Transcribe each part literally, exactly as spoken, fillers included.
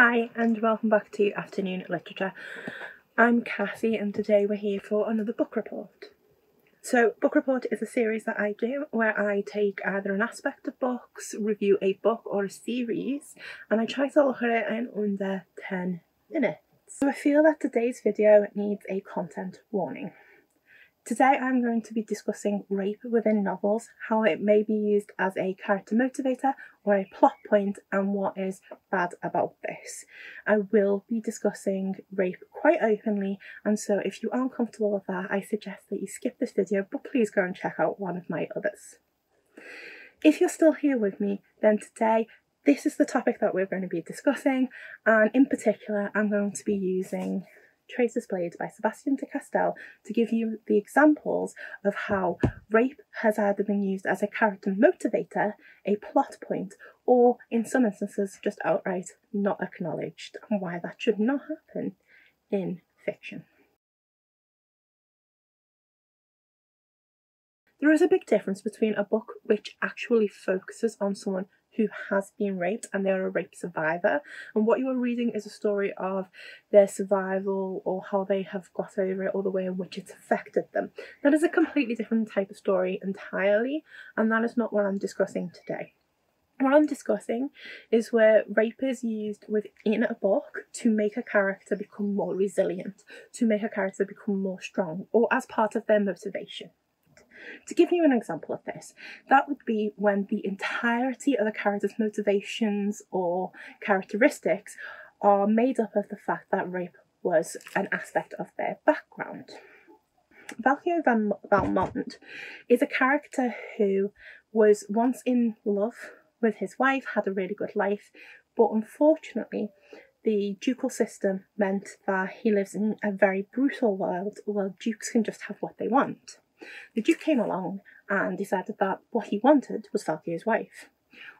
Hi and welcome back to Afternoon Literature. I'm Cassie and today we're here for another book report. So book report is a series that I do where I take either an aspect of books, review a book or a series, and I try to look at it in under ten minutes. So I feel that today's video needs a content warning. Today I'm going to be discussing rape within novels, how it may be used as a character motivator or a plot point, and what is bad about this. I will be discussing rape quite openly, and so if you aren't comfortable with that, I suggest that you skip this video, but please go and check out one of my others. If you're still here with me, then today this is the topic that we're going to be discussing, and in particular I'm going to be using Traitor's Blade by Sebastien De Castell to give you the examples of how rape has either been used as a character motivator, a plot point, or in some instances just outright not acknowledged, and why that should not happen in fiction. There is a big difference between a book which actually focuses on someone who has been raped and they're a rape survivor, and what you are reading is a story of their survival or how they have got over it or the way in which it's affected them. That is a completely different type of story entirely, and that is not what I'm discussing today. What I'm discussing is where rape is used within a book to make a character become more resilient, to make a character become more strong, or as part of their motivation. To give you an example of this, that would be when the entirety of a character's motivations or characteristics are made up of the fact that rape was an aspect of their background. Valio Van Valmont is a character who was once in love with his wife, had a really good life, but unfortunately the ducal system meant that he lives in a very brutal world where dukes can just have what they want. The Duke came along and decided that what he wanted was Falco's wife.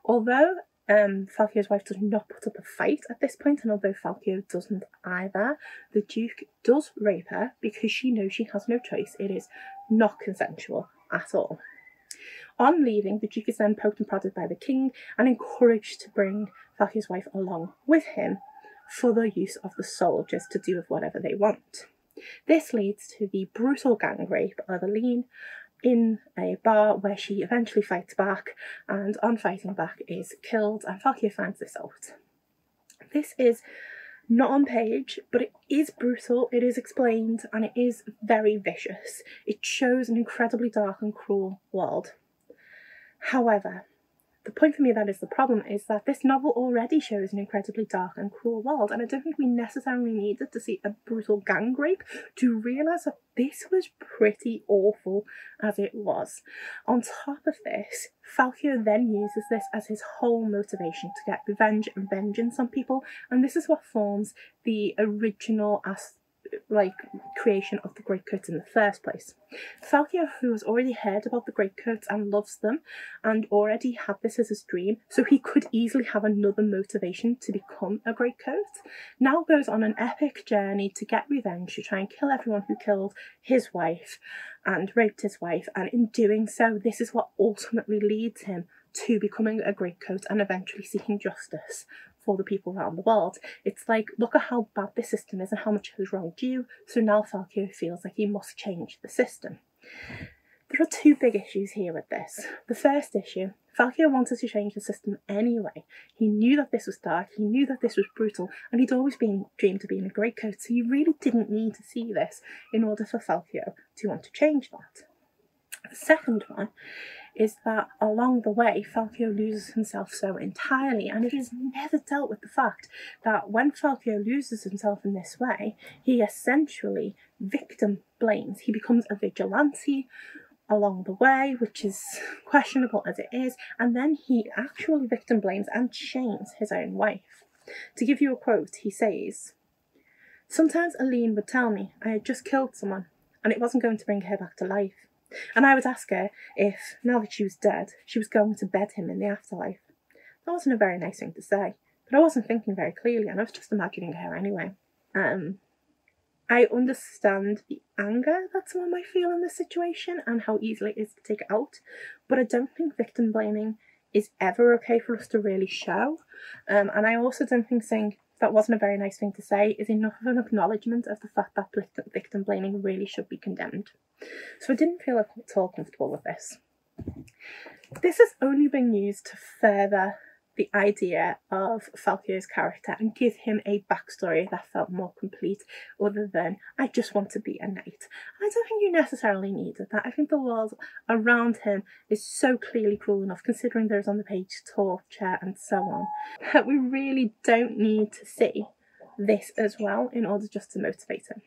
Although um, Falco's wife does not put up a fight at this point, and although Falco doesn't either, the Duke does rape her because she knows she has no choice. It is not consensual at all. On leaving, the Duke is then poked and prodded by the King and encouraged to bring Falco's wife along with him for the use of the soldiers to do with whatever they want. This leads to the brutal gang rape of Aline in a bar, where she eventually fights back and on fighting back is killed, and Falco finds this out. This is not on page, but it is brutal, it is explained, and it is very vicious. It shows an incredibly dark and cruel world. However, the point for me that is the problem is that this novel already shows an incredibly dark and cruel world, and I don't think we necessarily needed to see a brutal gang rape to realise that this was pretty awful as it was. On top of this, Falco then uses this as his whole motivation to get revenge and vengeance on people, and this is what forms the original aspect like creation of the Greatcoats in the first place. Falco, who has already heard about the Greatcoats and loves them and already had this as his dream, so he could easily have another motivation to become a Greatcoat, now goes on an epic journey to get revenge, to try and kill everyone who killed his wife and raped his wife, and in doing so this is what ultimately leads him to becoming a Greatcoat and eventually seeking justice for the people around the world. It's like, look at how bad this system is and how much it has wronged you, so now Falco feels like he must change the system. There are two big issues here with this. The first issue, Falco wanted to change the system anyway. He knew that this was dark, he knew that this was brutal, and he'd always been dreamed of being a Greatcoat, so you really didn't need to see this in order for Falco to want to change that. The second one is that along the way Falco loses himself so entirely, and it is never dealt with the fact that when Falco loses himself in this way, he essentially victim blames. He becomes a vigilante along the way, which is questionable as it is, and then he actually victim blames and shames his own wife. To give you a quote, he says, "Sometimes Aline would tell me I had just killed someone and it wasn't going to bring her back to life. And I would ask her if, now that she was dead, she was going to bed him in the afterlife. That wasn't a very nice thing to say, but I wasn't thinking very clearly and I was just imagining her anyway." Um, I understand the anger that someone might feel in this situation and how easily it is to take it out, but I don't think victim blaming is ever okay for us to really show. Um, and I also don't think saying that wasn't a very nice thing to say is enough of an acknowledgement of the fact that victim blaming really should be condemned. So I didn't feel at all comfortable with this. This has only been used to further the idea of Falco's character and give him a backstory that felt more complete, other than I just want to be a knight. I don't think you necessarily needed that. I think the world around him is so clearly cruel enough, considering there's on the page torture and so on, that we really don't need to see this as well in order just to motivate him.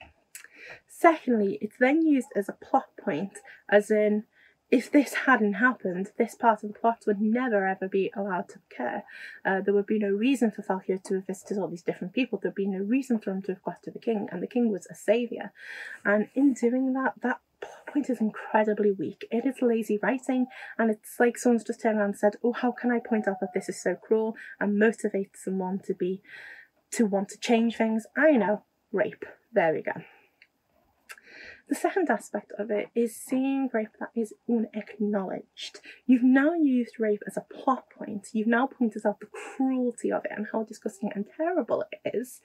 Secondly, it's then used as a plot point, as in, if this hadn't happened, this part of the plot would never ever be allowed to occur. Uh, there would be no reason for Falco to have visited all these different people. There would be no reason for him to have quested the king, and the king was a saviour. And in doing that, that plot point is incredibly weak. It is lazy writing, and it's like someone's just turned around and said, oh, how can I point out that this is so cruel and motivate someone to be, to want to change things? I know, rape. There we go. The second aspect of it is seeing rape that is unacknowledged. You've now used rape as a plot point. You've now pointed out the cruelty of it and how disgusting and terrible it is.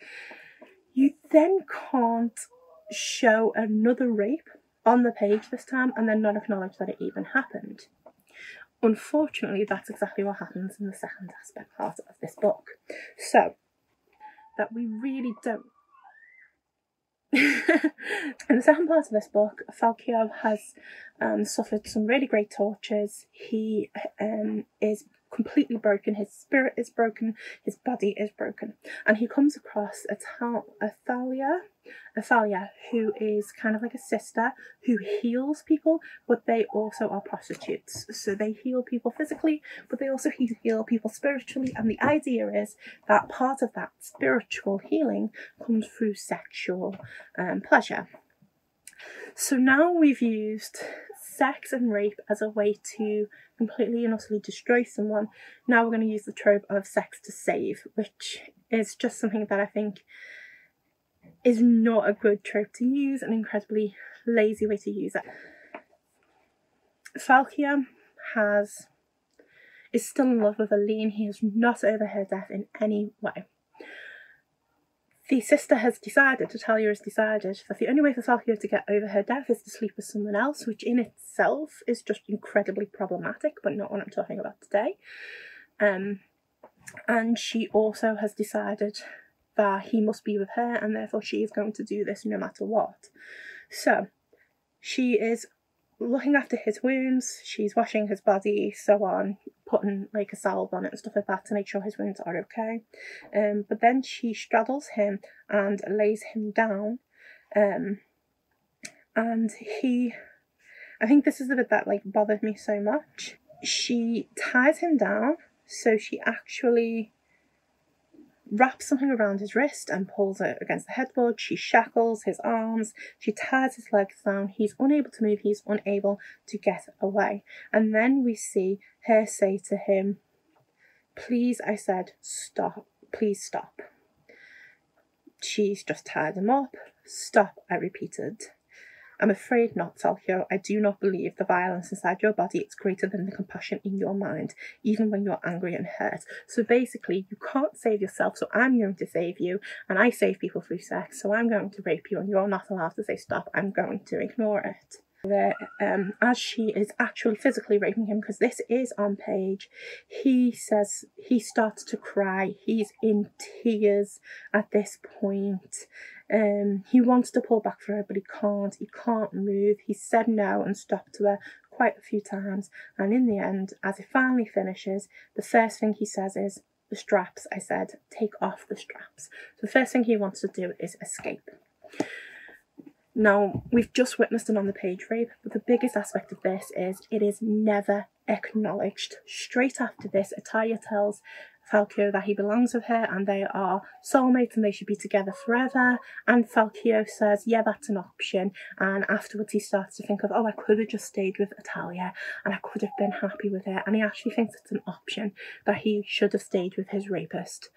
You then can't show another rape on the page this time and then not acknowledge that it even happened. Unfortunately, that's exactly what happens in the second aspect part of this book. So, that we really don't in the second part of this book, Falco has um, suffered some really great tortures. He um, is completely broken. His spirit is broken. His body is broken. And he comes across Athalia, Athalia, who is kind of like a sister who heals people, but they also are prostitutes. So they heal people physically, but they also heal people spiritually. And the idea is that part of that spiritual healing comes through sexual um, pleasure. So now we've used sex and rape as a way to completely and utterly destroy someone. Now we're going to use the trope of sex to save, which is just something that I think is not a good trope to use, an incredibly lazy way to use it. Falco has is still in love with Aline. He is not over her death in any way. The sister has decided, Natalia has decided, that the only way for Falco to get over her death is to sleep with someone else, which in itself is just incredibly problematic, but not what I'm talking about today. Um, and she also has decided that he must be with her, and therefore she is going to do this no matter what. So, she is looking after his wounds, she's washing his body, so on, putting like a salve on it and stuff like that to make sure his wounds are okay. Um, but then she straddles him and lays him down. Um, and he, I think this is the bit that like bothered me so much. She ties him down, so she actually wraps something around his wrist and pulls it against the headboard. She shackles his arms, she ties his legs down, he's unable to move, he's unable to get away. And then we see her say to him, please, I said, stop, please stop. She's just tied him up. Stop, I repeated. I'm afraid not, Falco. I do not believe the violence inside your body is greater than the compassion in your mind, even when you're angry and hurt. So basically, you can't save yourself, so I'm going to save you, and I save people through sex, so I'm going to rape you, and you're not allowed to say stop. I'm going to ignore it. That, um, as she is actually physically raping him, because this is on page, he says he starts to cry. He's in tears at this point. Um, he wants to pull back for her, but he can't. He can't move. He said no and stopped to her quite a few times. And in the end, as it finally finishes, the first thing he says is, the straps, I said, take off the straps. So the first thing he wants to do is escape. Now, we've just witnessed an on-the-page rape, but the biggest aspect of this is it is never acknowledged. Straight after this, Athalia tells Falco that he belongs with her and they are soulmates and they should be together forever. And Falco says, yeah, that's an option. And afterwards he starts to think of, oh, I could have just stayed with Athalia and I could have been happy with her. And he actually thinks it's an option, that he should have stayed with his rapist.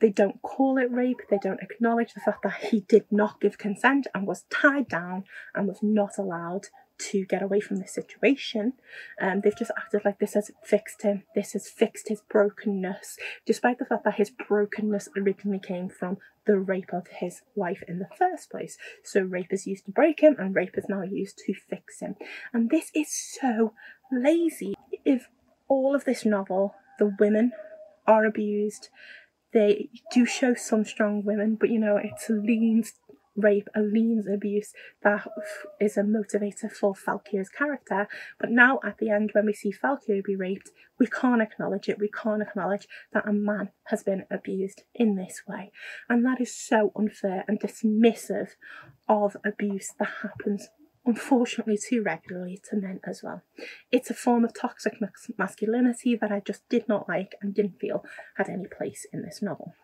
They don't call it rape, they don't acknowledge the fact that he did not give consent and was tied down and was not allowed to get away from this situation. Um, they've just acted like this has fixed him, this has fixed his brokenness, despite the fact that his brokenness originally came from the rape of his wife in the first place. So rape is used to break him, and rape is now used to fix him. And this is so lazy. If all of this novel, the women are abused, they do show some strong women, but you know, it's leans rape, a leans abuse that is a motivator for Falkier's character. But now at the end, when we see Falkier be raped, we can't acknowledge it. We can't acknowledge that a man has been abused in this way. And that is so unfair and dismissive of abuse that happens, unfortunately, too regularly to men as well. It's a form of toxic masculinity that I just did not like and didn't feel had any place in this novel.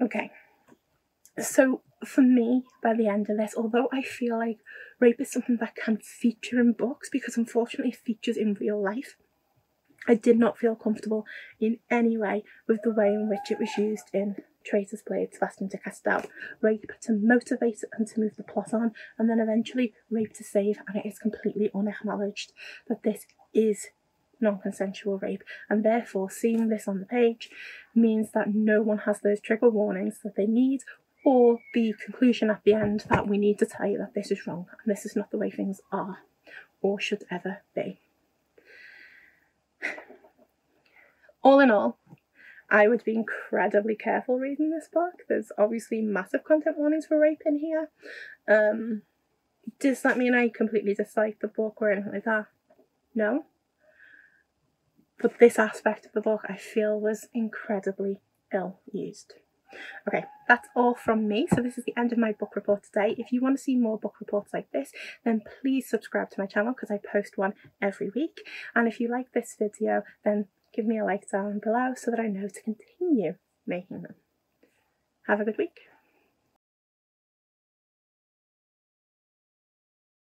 Okay. So for me, by the end of this, although I feel like rape is something that can feature in books, because unfortunately it features in real life, I did not feel comfortable in any way with the way in which it was used in Traitor's Blade, Sebastien De Castell. Rape to motivate and to move the plot on, and then eventually rape to save, and it is completely unacknowledged that this is non-consensual rape, and therefore seeing this on the page means that no one has those trigger warnings that they need, or the conclusion at the end that we need to tell you that this is wrong and this is not the way things are or should ever be. All in all, I would be incredibly careful reading this book. There's obviously massive content warnings for rape in here. Um, does that mean I completely dislike the book or anything like that? No. But this aspect of the book I feel was incredibly ill-used. Okay, that's all from me. So this is the end of my book report today. If you want to see more book reports like this, then please subscribe to my channel, because I post one every week. And if you like this video, then give me a like down below so that I know to continue making them. Have a good week.